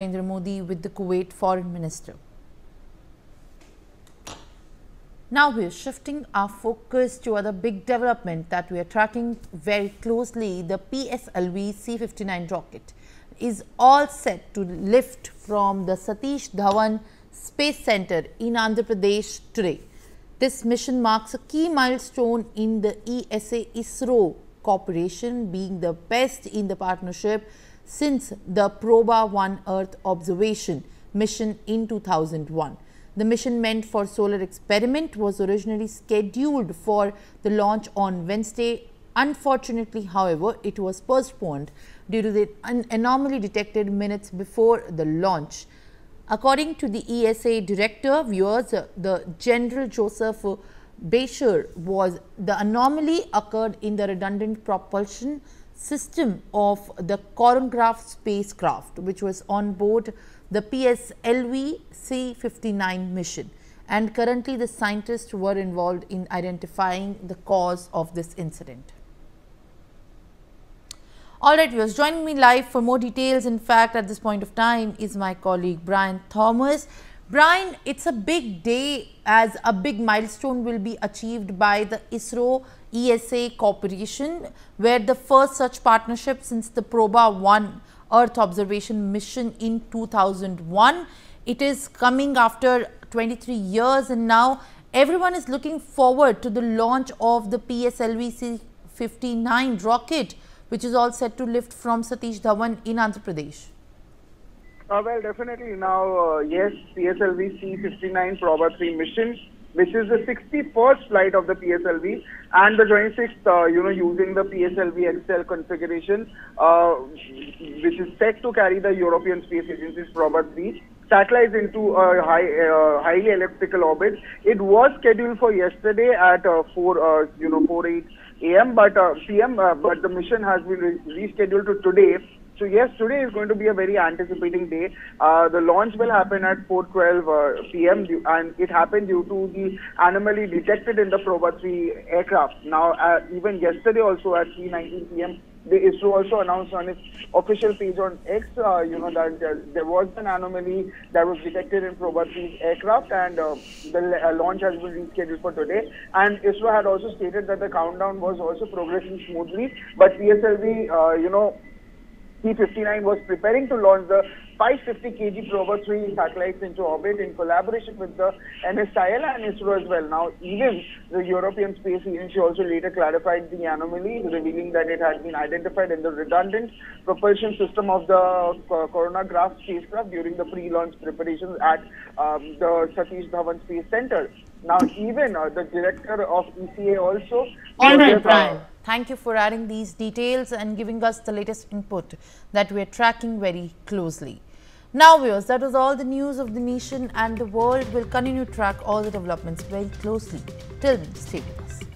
Narendra Modi with the Kuwait Foreign Minister. Now we are shifting our focus to other big development that we are tracking very closely. The PSLV C-59 rocket is all set to lift from the Satish Dhawan Space Centre in Andhra Pradesh today. This mission marks a key milestone in the ESA-ISRO cooperation, being the best in the partnership since the Proba-1 Earth observation mission in 2001. The mission meant for solar experiment was originally scheduled for the launch on Wednesday. Unfortunately, however, it was postponed due to the anomaly detected minutes before the launch. According to the ESA director, viewers, the General Josef Aschbacher was the anomaly occurred in the redundant propulsion system of the Coronagraph spacecraft, which was on board the PSLV C-59 mission, and currently the scientists were involved in identifying the cause of this incident. Alright viewers, joining me live for more details, in fact at this point of time, is my colleague Brian Thomas. Brian, it's a big day as a big milestone will be achieved by the ISRO ESA cooperation, where the first such partnership since the Proba-1 Earth observation mission in 2001. It is coming after 23 years and now everyone is looking forward to the launch of the PSLV C-59 rocket, which is all set to lift from Satish Dhawan in Andhra Pradesh. Well, definitely. Now, yes, PSLV C-59 Proba-3 mission, which is the 61st flight of the PSLV and the 26th, using the PSLV XL configuration, which is set to carry the European Space Agency's Proba-3 satellites into a highly elliptical orbit. It was scheduled for yesterday at 4:08 a.m. but the mission has been rescheduled to today. So yes, today is going to be a very anticipating day. The launch will happen at 4:12 p.m. and it happened due to the anomaly detected in the Proba-3 aircraft. Now, even yesterday also at 3:19 p.m. the ISRO also announced on its official page on X, that there was an anomaly that was detected in Proba-3's aircraft, and the launch has been rescheduled for today. And ISRO had also stated that the countdown was also progressing smoothly, but PSLV, C-59 was preparing to launch the 550 kg Proba-3 satellites into orbit in collaboration with the NSIL and ISRO as well. Now, even the European Space Agency also later clarified the anomaly, revealing that it had been identified in the redundant propulsion system of the Coronagraph spacecraft during the pre-launch preparations at the Satish Dhawan Space Centre. Now, even the director of ECA also... All right, Brian. Thank you for adding these details and giving us the latest input that we are tracking very closely. Now, viewers, that was all the news of the nation and the world. Will continue to track all the developments very closely. Till then, stay with us.